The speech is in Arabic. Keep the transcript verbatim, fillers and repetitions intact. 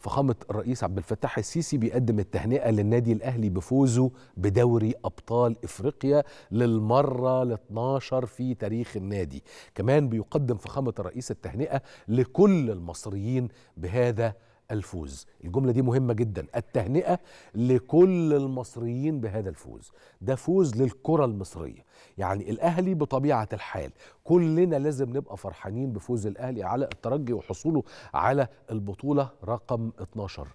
فخامة الرئيس عبد الفتاح السيسي بيقدم التهنئة للنادي الأهلي بفوزه بدوري أبطال إفريقيا للمرة الثانية عشرة في تاريخ النادي. كمان بيقدم فخامة الرئيس التهنئة لكل المصريين بهذا الفوز. الجملة دي مهمة جدا، التهنئة لكل المصريين بهذا الفوز. ده فوز للكرة المصرية، يعني الأهلي بطبيعة الحال كلنا لازم نبقى فرحانين بفوز الأهلي على الترجي وحصوله على البطولة رقم اثناشر.